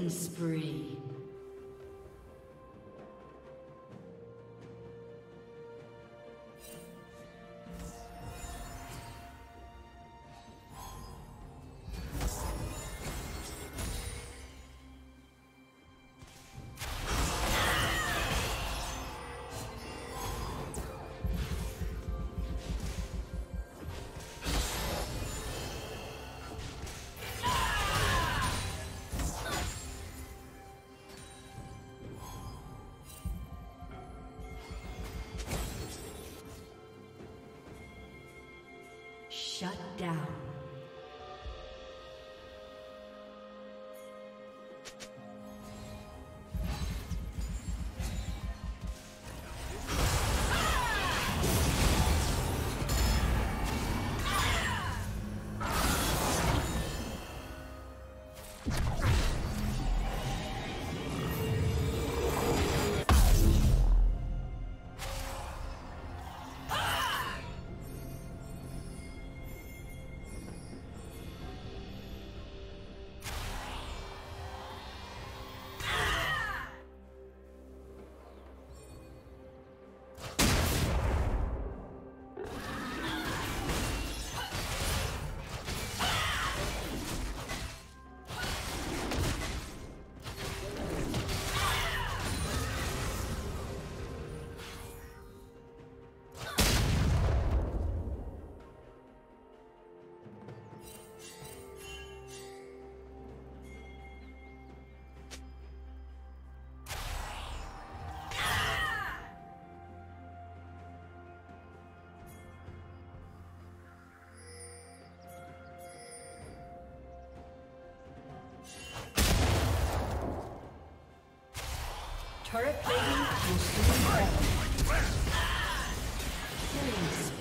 Killing spree. Shut down. Turret plating will soon fall. Killing spree.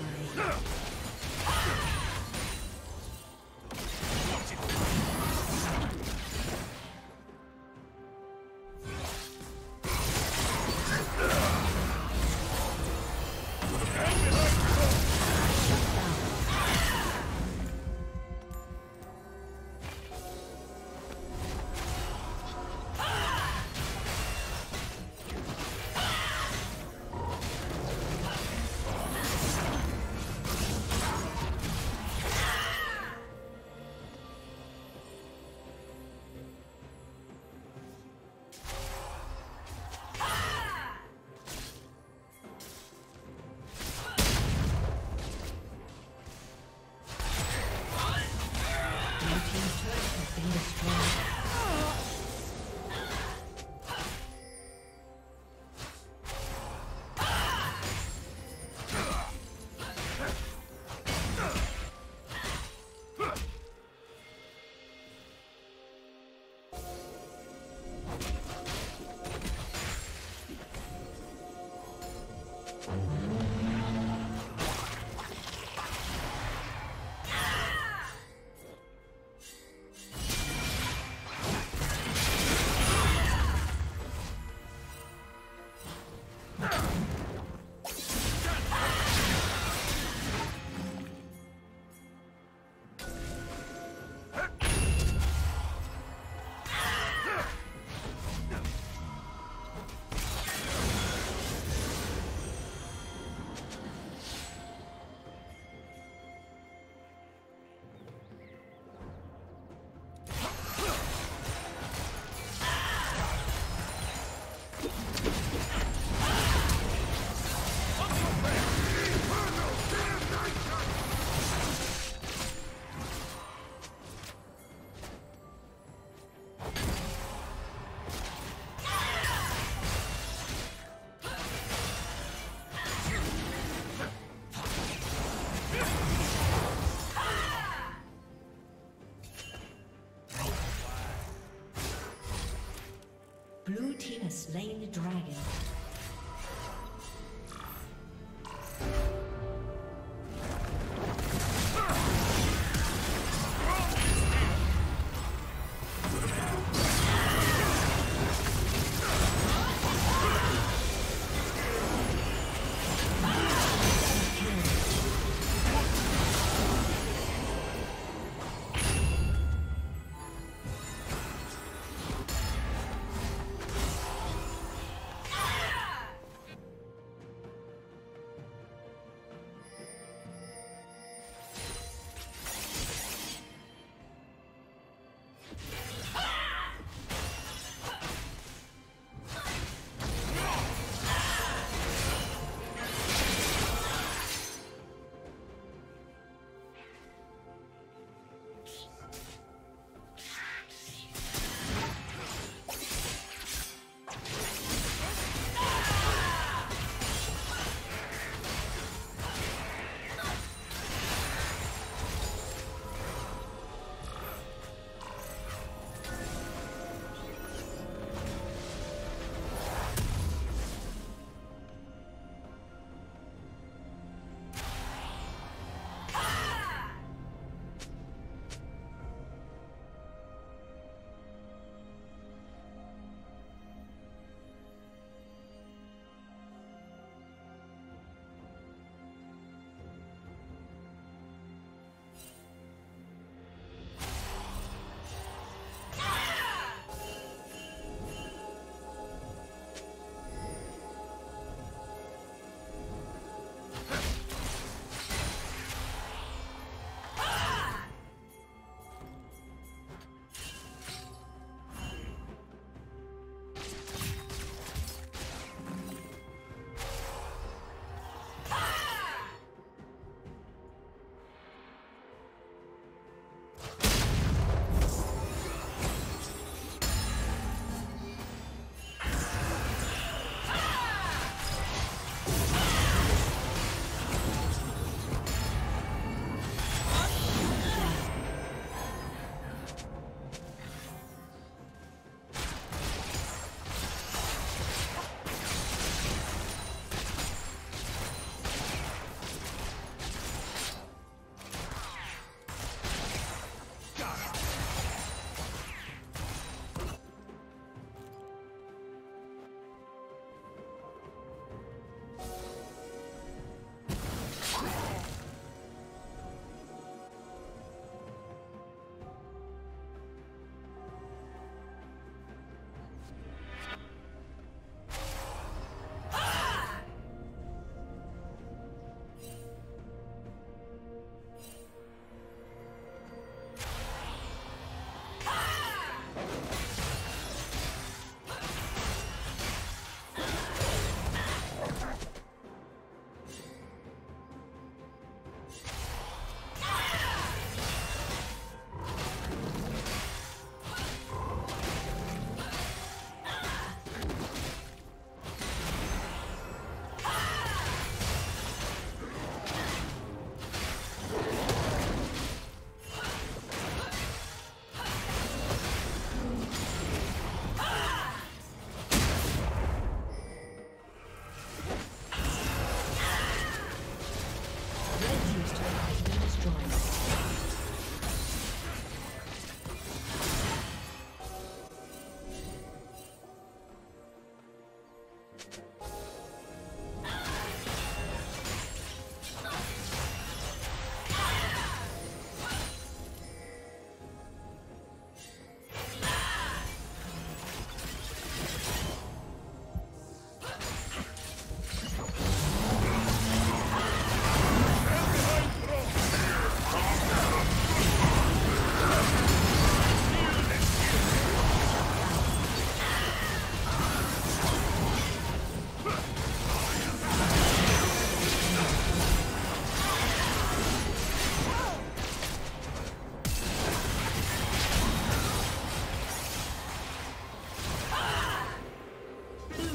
Blue team has slain the dragon.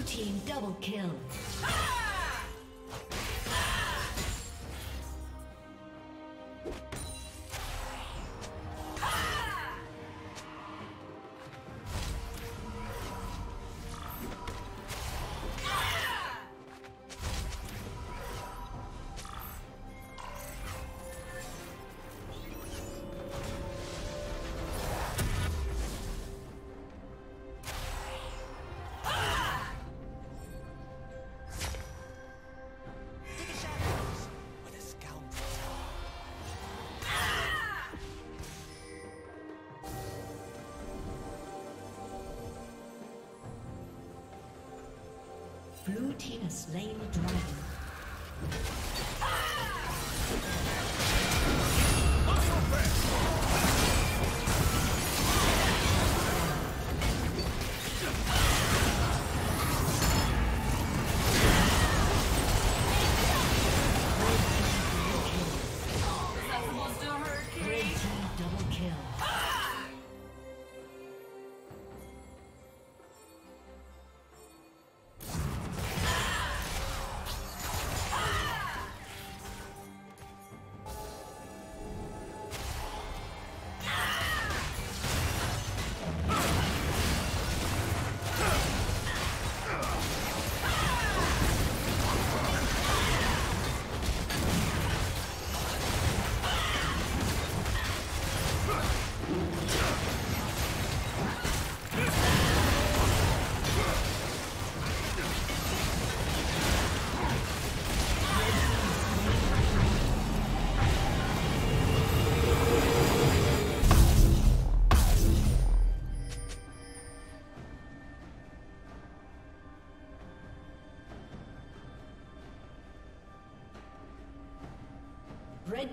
team double kill. Blue team has slain the dragon. Red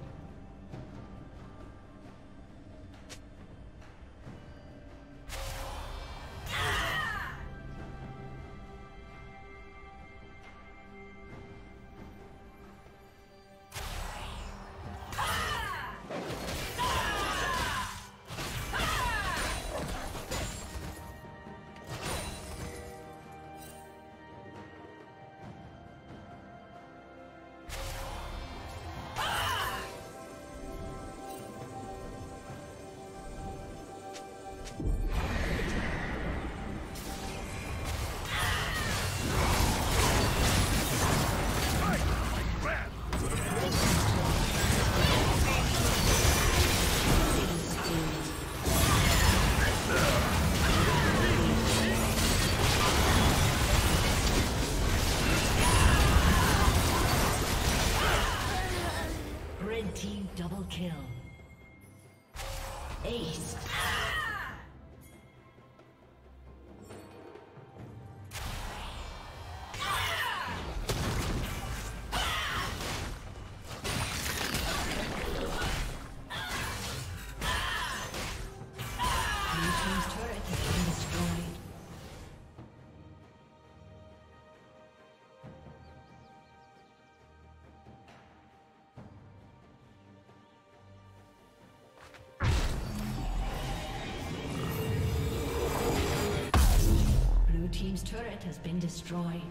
Team's turret has been destroyed.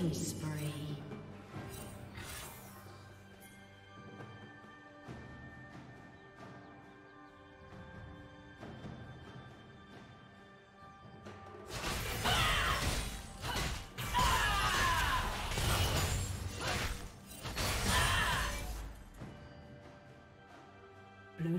Killing spree. Blue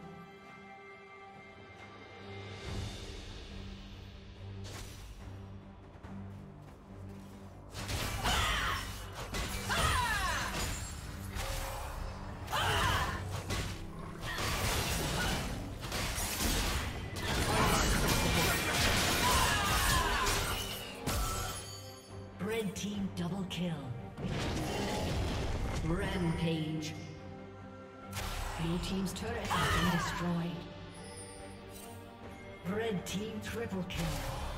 Rampage. Blue team's turret has been destroyed. Red team triple kill.